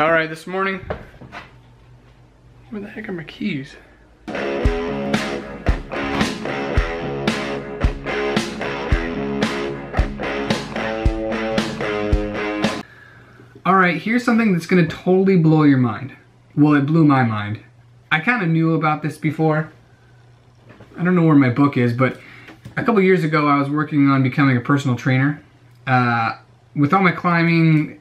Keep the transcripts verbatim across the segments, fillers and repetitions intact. All right, this morning, where the heck are my keys? All right, here's something that's gonna totally blow your mind. Well, it blew my mind. I kinda knew about this before. I don't know where my book is, but a couple years ago I was working on becoming a personal trainer. Uh, with all my climbing,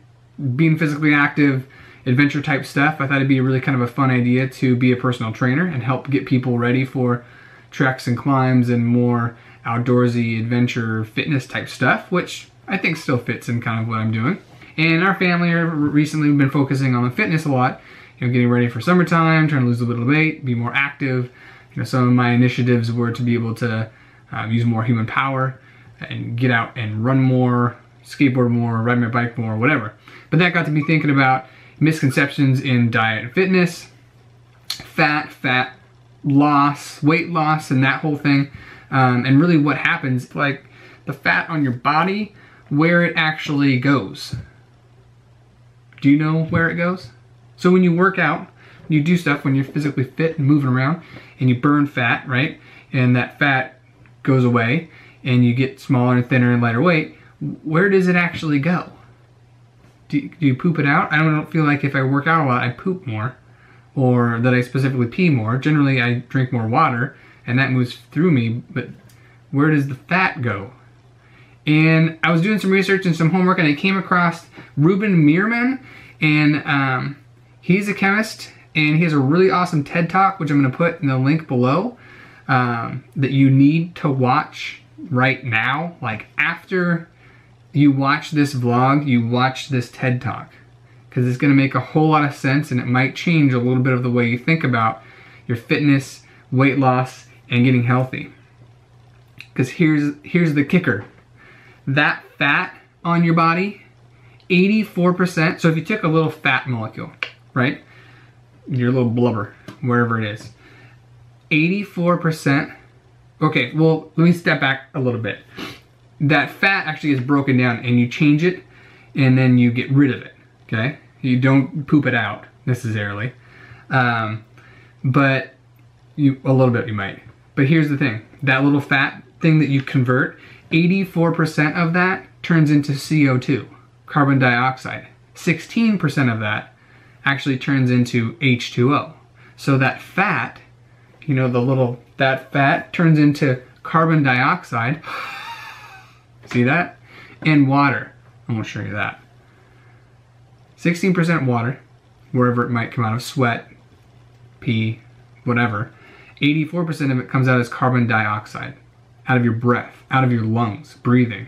being physically active, adventure type stuff, I thought it'd be really kind of a fun idea to be a personal trainer and help get people ready for treks and climbs and more outdoorsy adventure fitness type stuff, which I think still fits in kind of what I'm doing. And our family recently been focusing on fitness a lot, you know, getting ready for summertime, trying to lose a little weight, be more active. You know, some of my initiatives were to be able to um, use more human power and get out and run more, skateboard more, ride my bike more, whatever. But that got to be thinking about misconceptions in diet and fitness, fat, fat loss, weight loss, and that whole thing. Um, and really what happens, like the fat on your body, where it actually goes. Do you know where it goes? So when you work out, you do stuff when you're physically fit and moving around and you burn fat, right? And that fat goes away and you get smaller and thinner and lighter weight. Where does it actually go? Do you, do you poop it out? I don't feel like if I work out a lot, I poop more or that I specifically pee more. Generally, I drink more water and that moves through me, but where does the fat go? And I was doing some research and some homework and I came across Ruben Meerman, and um, he's a chemist and he has a really awesome TED Talk, which I'm gonna put in the link below, um, that you need to watch right now. Like after you watch this vlog, you watch this TED Talk, because it's gonna make a whole lot of sense and it might change a little bit of the way you think about your fitness, weight loss, and getting healthy. Because here's, here's the kicker. That fat on your body, eighty-four percent, so if you took a little fat molecule, right, your little blubber, wherever it is, eighty-four percent, okay, well, let me step back a little bit. That fat actually is broken down and you change it and then you get rid of it, okay? You don't poop it out necessarily, um, but you a little bit you might. But here's the thing, that little fat thing that you convert, eighty-four percent of that turns into C O two, carbon dioxide. sixteen percent of that actually turns into H two O. So that fat, you know, the little, that fat turns into carbon dioxide. See that? And water. I'm gonna show you that. sixteen percent water, wherever it might come out of, sweat, pee, whatever. eighty-four percent of it comes out as carbon dioxide. Out of your breath, out of your lungs, breathing.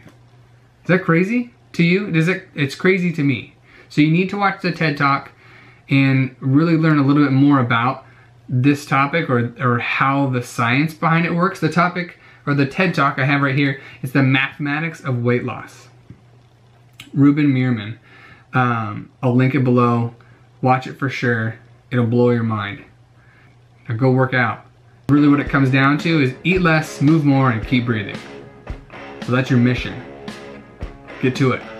Is that crazy to you? Does it? It's crazy to me. So you need to watch the TED Talk and really learn a little bit more about this topic or, or how the science behind it works. The topic or the TED Talk I have right here is the mathematics of weight loss. Ruben Meerman. Um, I'll link it below. Watch it for sure. It'll blow your mind. Now go work out. Really what it comes down to is eat less, move more, and keep breathing. So that's your mission. Get to it.